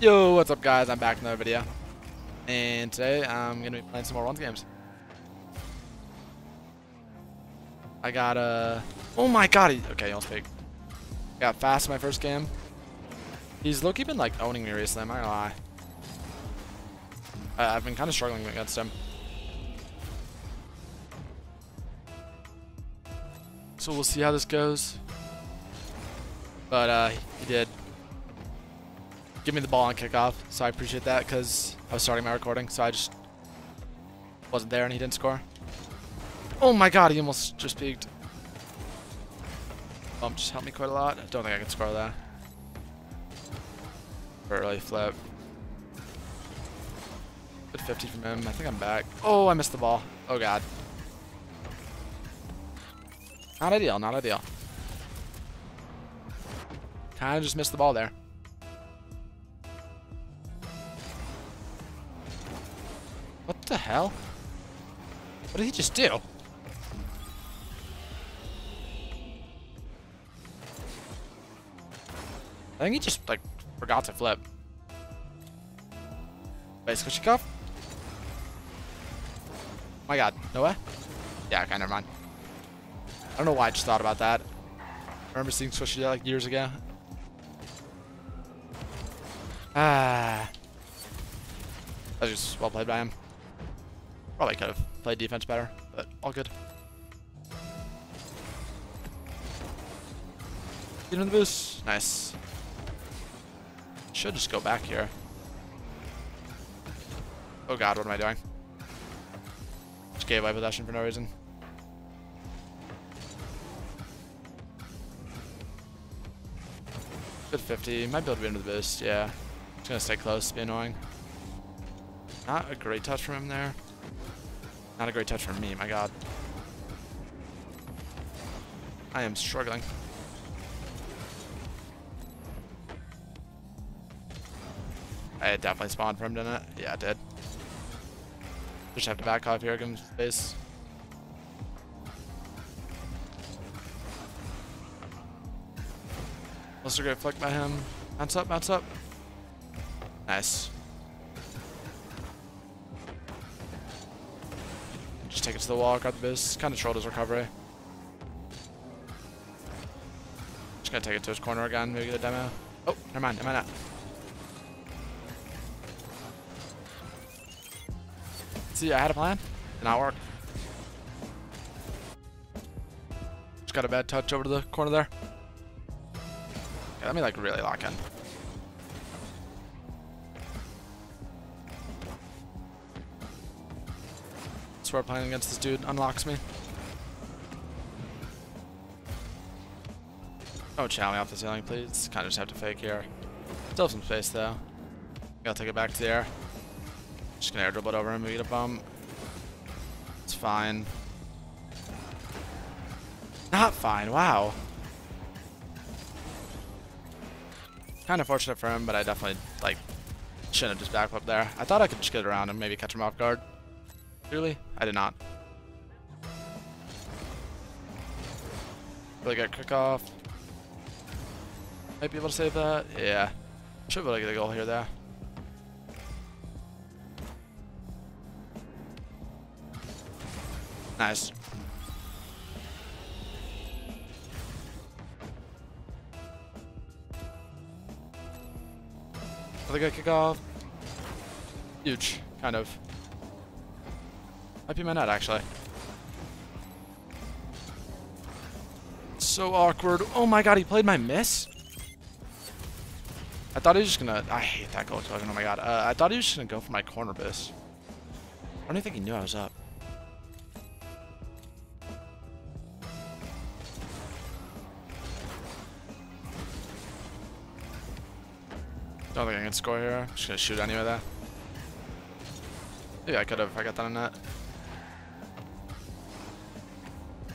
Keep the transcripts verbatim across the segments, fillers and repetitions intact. Yo, what's up guys, I'm back with another video. And today I'm gonna be playing some more runs games. I got a. Uh, oh my god, he, okay, I'll speak. I got Fast in my first game. He's low-key been like owning me recently, I'm not gonna lie. I, I've been kind of struggling against him. So we'll see how this goes. But uh, he did give me the ball on kickoff, so I appreciate that because I was starting my recording, so I just wasn't there and he didn't score. Oh my god, he almost just peeked. Bump just helped me quite a lot. I don't think I can score that. Early flip. Good fifty from him. I think I'm back. Oh, I missed the ball. Oh god. Not ideal, not ideal. Kind of just missed the ball there. What the hell? What did he just do? I think he just like forgot to flip. Basically, she cuff. Oh my god, no way. Yeah, okay, never mind. I don't know why I just thought about that. I remember seeing Squishy like years ago. Ah, that was just well played by him. Probably could have played defense better, but all good. Get in the boost. Nice. Should just go back here. Oh god, what am I doing? Just gave away possession for no reason. Good fifty. Might be able to be into the boost, yeah. Just gonna stay close, be annoying. Not a great touch from him there. Not a great touch from me, my god. I am struggling. I definitely spawned for him, didn't I? Yeah, I did. Just have to back off here, give him space. Also, great flick by him. Bounce up, bounce up. Nice. Just take it to the wall, grab the boost. Kind of trolled his recovery. Just gonna take it to his corner again, maybe get a demo. Oh, never mind, am I not? See, I had a plan, did not work. Just got a bad touch over to the corner there. Yeah, let me like really lock in. I swear playing against this dude unlocks me. Oh, chow me off the ceiling, please. Kind of just have to fake here. Still have some space though. Gotta take it back to the air. Just gonna air dribble it over him, we get a bump. It's fine. Not fine, wow. Kind of fortunate for him, but I definitely like shouldn't have just backflipped there. I thought I could just get around and maybe catch him off guard. Really? I did not. Really got kick off. Might be able to save that. Yeah. Should be able to get a goal here though. Nice. Really good kick off. Huge, kind of. Might be my net, actually. So awkward. Oh my god, he played my miss? I thought he was just gonna... I hate that goal token, oh my god. Uh, I thought he was just gonna go for my corner boost. I don't even think he knew I was up. Don't think I can score here. I'm just gonna shoot anyway there. Maybe I could've if I got that on net.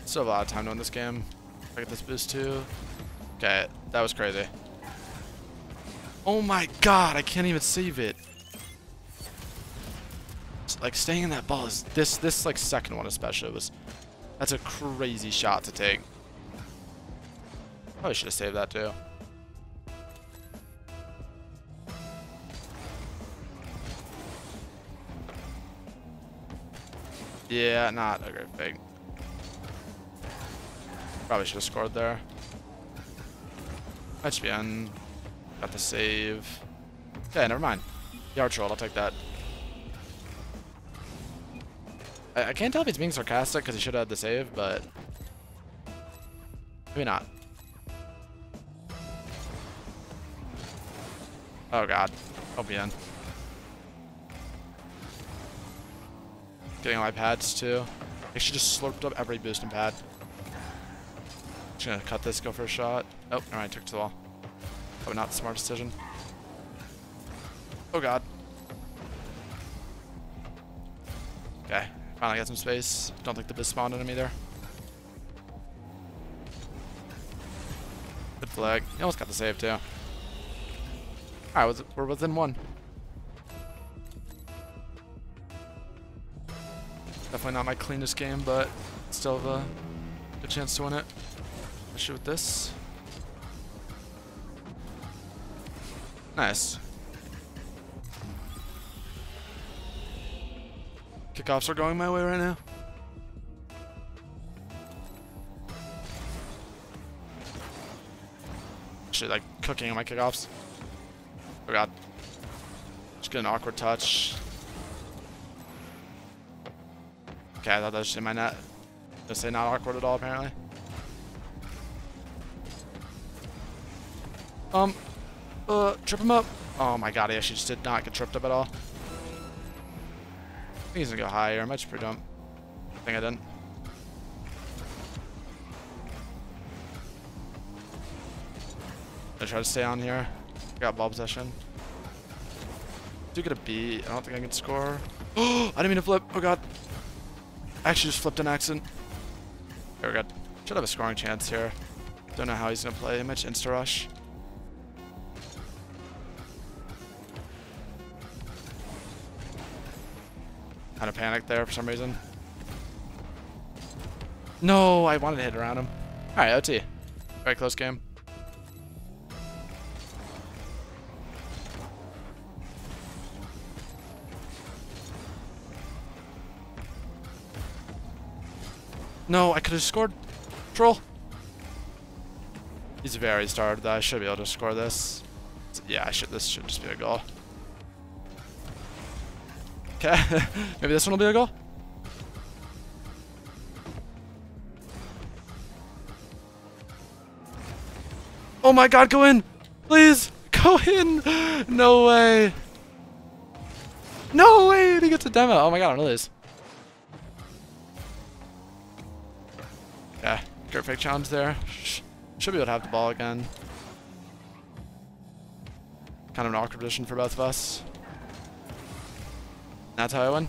Still have a lot of time doing this game. I get this boost too. Okay, that was crazy. Oh my god, I can't even save it. It's like staying in that ball is this this like second one especially was that's a crazy shot to take. Probably should have saved that too. Yeah, not a great pick. Probably should have scored there. H B N got the save. Okay, never mind. Yard troll, I'll take that. I, I can't tell if he's being sarcastic because he should have had the save, but maybe not. Oh god. O B N. Getting all my pads too. I should just slurped up every boost and pad. Just gonna cut this, go for a shot. Oh, alright, took to the wall. Probably not the smart decision. Oh god. Okay, finally got some space. Don't think the biz spawned on me there. Good flag. He almost got the save too. Alright, we're within one. Definitely not my cleanest game, but still have a good chance to win it. Let's shoot with this. Nice. Kickoffs are going my way right now. Actually, like cooking on my kickoffs. Oh god. Just get an awkward touch. Okay, I thought that was just in my net. Did I say not awkward at all, apparently? Um, uh, trip him up. Oh my god, he actually just did not get tripped up at all. I think he's gonna go higher. I might just pre-dump. I think I didn't. I try to stay on here. Got ball possession. Do get a B. I don't think I can score. Oh, I didn't mean to flip. Oh god. I actually just flipped an accident. There we go. Should have a scoring chance here. Don't know how he's gonna play. He might insta rush. Kind of panicked there for some reason. No, I wanted to hit around him. All right, O T. Very close game. No, I could have scored. Troll. He's very starved though. I should be able to score this. Yeah, I should. This should just be a goal. Okay, maybe this one will be a goal. Oh my god, go in! Please, go in! No way! No way! He gets a demo. Oh my god, I'm gonna lose. Yeah, great pick challenge there. Should be able to have the ball again. Kind of an awkward position for both of us. That's how I win.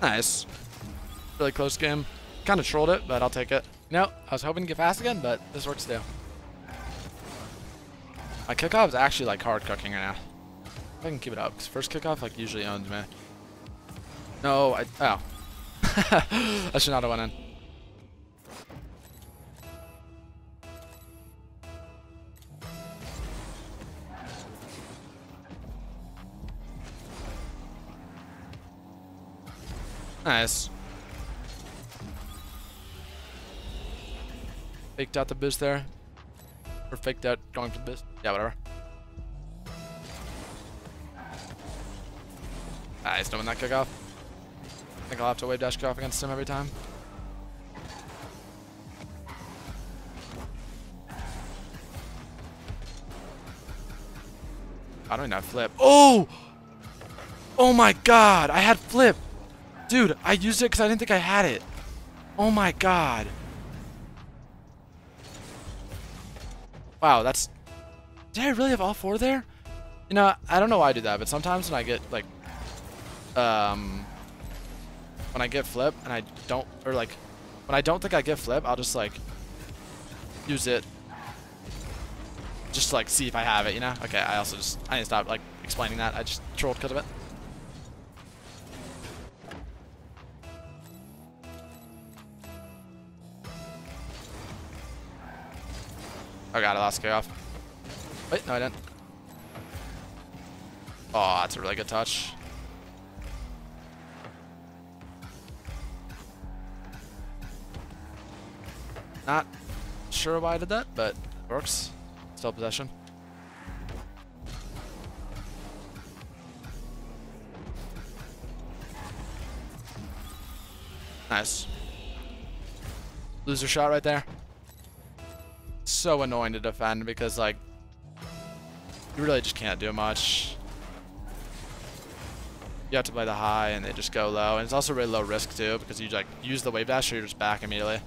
Nice. Really close game. Kind of trolled it, but I'll take it. You know, I was hoping to get fast again, but this works too. My kickoff is actually like hard cooking right now. I can keep it up, because first kickoff like usually owns me. No, I... Oh. I should not have went in. Nice. Faked out the boost there. Or faked out going for the boost. Yeah, whatever. Ah, he's doing that kickoff. I think I'll have to wave dash kickoff against him every time. I don't even have flip. Oh! Oh my god, I had flip! Dude, I used it because I didn't think I had it. Oh my god. Wow, that's... Did I really have all four there? You know, I don't know why I do that, but sometimes when I get, like... Um... When I get flip and I don't... Or, like, when I don't think I get flip, I'll just, like... Use it. Just to, like, see if I have it, you know? Okay, I also just... I need to stop, like, explaining that. I just trolled because of it. Oh god, I lost kickoff. Wait, no I didn't. Oh, that's a really good touch. Not sure why I did that, but it works. Still possession. Nice. Loser shot right there. So annoying to defend because, like, you really just can't do much. You have to play the high and they just go low. And it's also really low risk too because you like use the wave dash or you're just back immediately.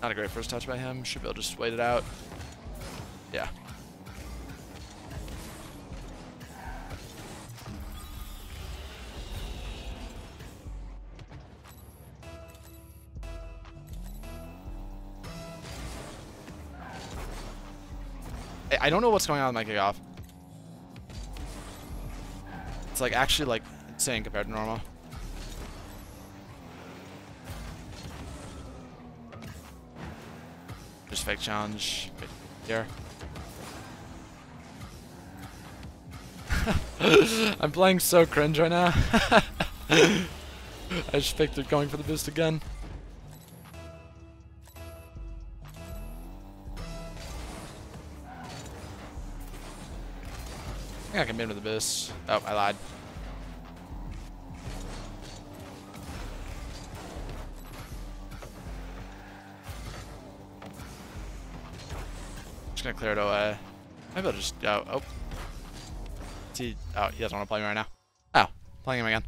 Not a great first touch by him. Should be able to just wait it out. Yeah. I don't know what's going on with my kickoff. It's like actually like insane compared to normal. Just fake challenge here. I'm playing so cringe right now. I just faked it going for the boost again. I can beat him with the boost. Oh, I lied. Just gonna clear it away. Maybe I'll just go. Oh. He, oh, he doesn't want to play me right now. Oh, playing him again.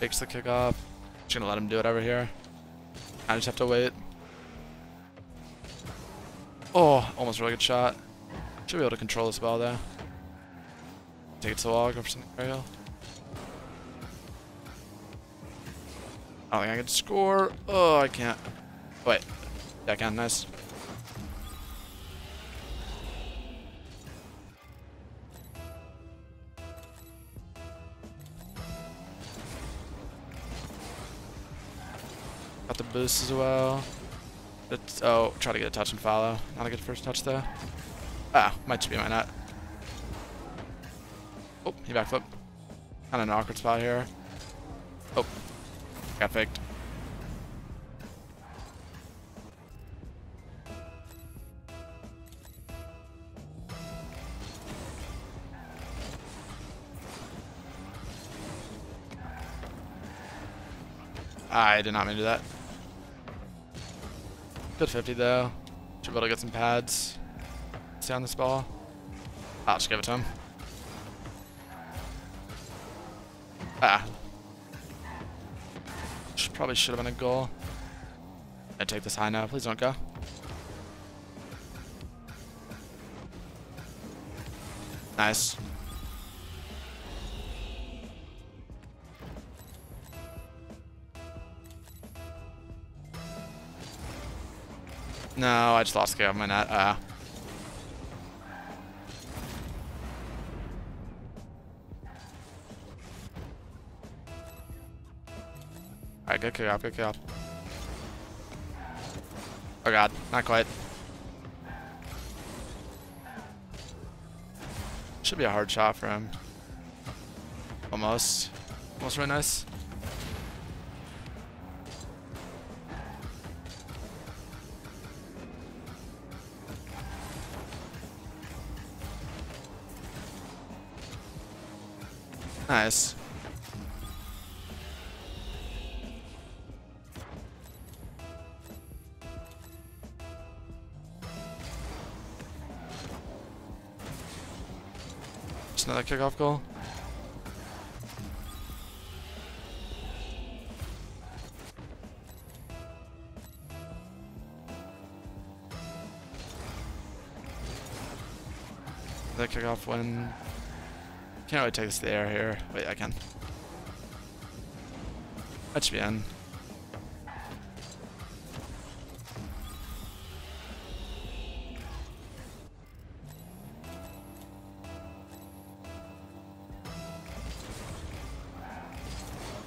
Takes the kickoff. Just gonna let him do it over here. I just have to wait. Oh, almost a really good shot. Should be able to control this ball there. Take it to the wall, go for something aerial. I don't think I can score. Oh, I can't. Wait. Yeah, I can. Nice. Got the boost as well. It's, oh, try to get a touch and follow. Not a good first touch though. Ah, might be, might not. Oh, he backflip. Kind of an awkward spot here. Oh, got faked. I did not mean to do that. Good fifty though. Should be able to get some pads. Stay on this ball. I'll just give it to him. Ah. Should, probably should have been a goal. I take this high now. Please don't go. Nice. No, I just lost the game. I'm not. Uh. Alright, good kick off, good kick off. Oh god, not quite. Should be a hard shot for him. Almost. Almost really nice. Nice. Just another kickoff goal. That kickoff win. Can't really take this to the air here. Wait, I can. That should be in.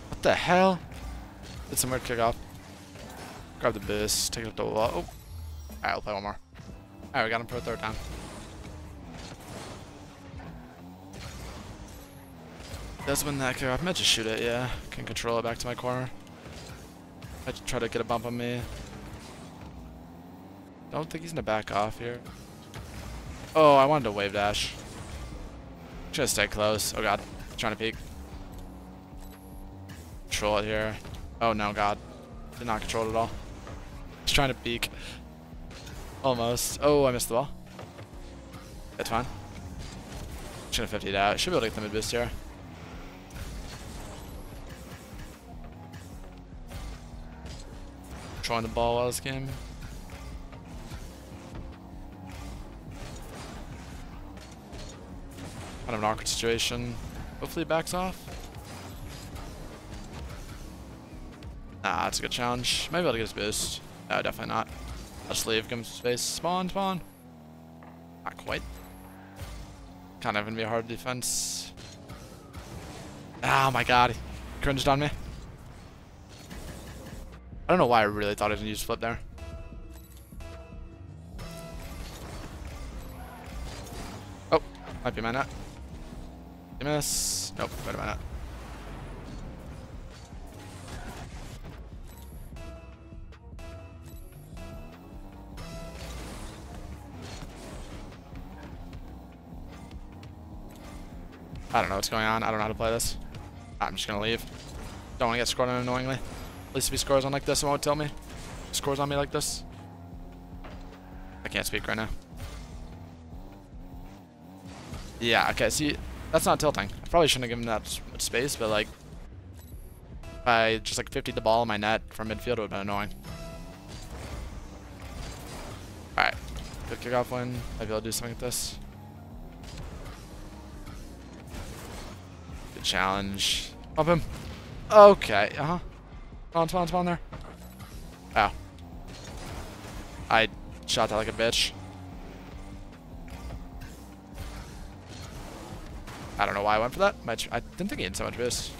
What the hell? Did some weird kickoff. Grab the boost, take it up the wall. Oh. Alright, I'll play one more. Alright, we got him for a third time. does win that clear off. I might just shoot it, yeah. Can control it back to my corner. I just try to get a bump on me. Don't think he's gonna back off here. Oh, I wanted to wave dash. Just stay close. Oh god. Trying to peek. Control it here. Oh no, god. Did not control it at all. Just trying to peek. Almost. Oh, I missed the ball. That's fine. Just gonna fifty it out. Should be able to get the mid boost here. Controlling the ball while this game. Kind of an awkward situation. Hopefully it backs off. Nah, that's a good challenge. Might be able to get his boost. No, definitely not. I'll just leave, give him space. Spawn, spawn. Not quite. Kind of gonna be a hard defense. Oh my god, he cringed on me. I don't know why I really thought I was gonna use flip there. Oh, might be my net. You miss. Nope, wait a minute. I don't know what's going on. I don't know how to play this. I'm just gonna leave. Don't wanna get scored on annoyingly. At least if he scores on like this, it won't tell me. If he scores on me like this. I can't speak right now. Yeah, okay, see. That's not tilting. I probably shouldn't have given that much space, but like, if I just like fiftied the ball in my net from midfield, it would have been annoying. Alright, good kickoff win. Might be able to do something with this. Good challenge. Bump him. Okay, uh huh. Spawn, spawn, spawn there. Wow. I shot that like a bitch. I don't know why I went for that. My I didn't think he had so much boost.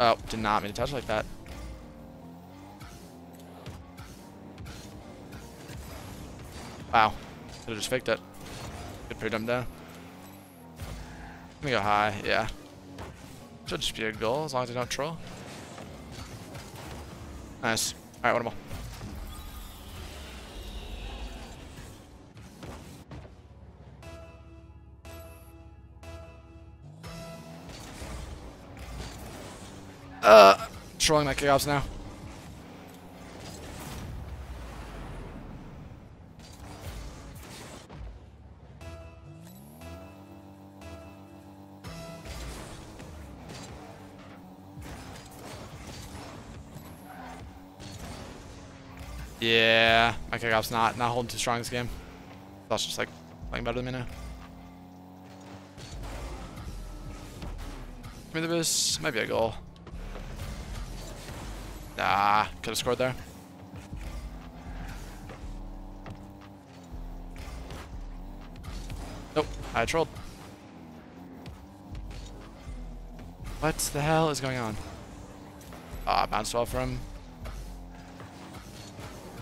Oh, did not mean to touch like that. Wow. Could have just faked it. Good pretty dumb down. Let me go high, yeah. Should just be a goal as long as I don't troll. Nice. Alright, what a ball. Uh, trolling my kickoffs now. Yeah, my kickoff's not not holding too strong this game. That's just like playing better than me now. Give me the boost. Might be a goal. Ah, could have scored there. Nope, I trolled. What the hell is going on? Ah, oh, bounced well for him.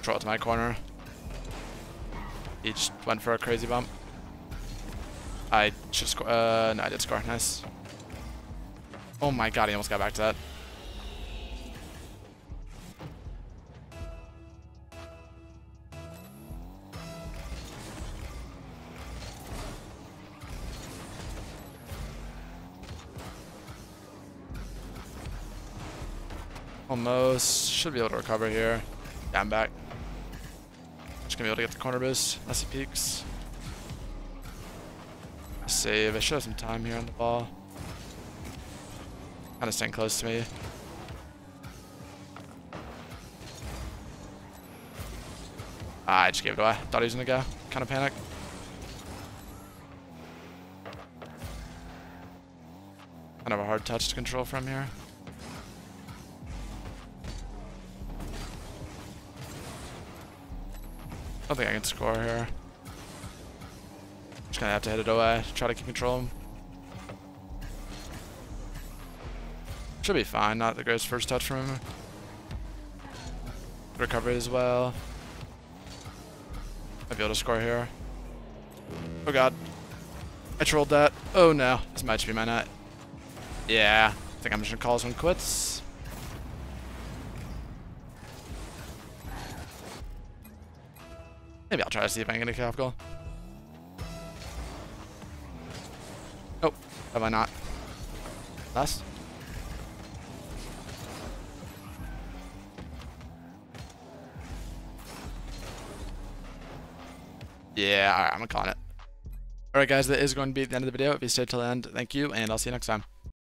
Troll to my corner. He just went for a crazy bump. I should score. Uh, no, I did score. Nice. Oh my god, he almost got back to that. Almost. Should be able to recover here. Yeah, I'm back. Just gonna be able to get the corner boost unless he peaks. Save. I should have some time here on the ball. Kind of staying close to me. Ah, I just gave it away. Thought he was gonna go. Kind of panicked. Kind of a hard touch to control from here. I don't think I can score here. Just gonna have to hit it away. Try to keep control him. Should be fine. Not the greatest first touch from him. Recovery as well. Might be able to score here. Oh god. I trolled that. Oh no, this might just be my night. Yeah, I think I'm just gonna call this one quits. Maybe I'll try to see if I can get a kickoff goal. Nope, have I not? Last? Yeah, alright, I'm gonna call it. Alright guys, that is going to be the end of the video. If you stayed till the end, thank you, and I'll see you next time.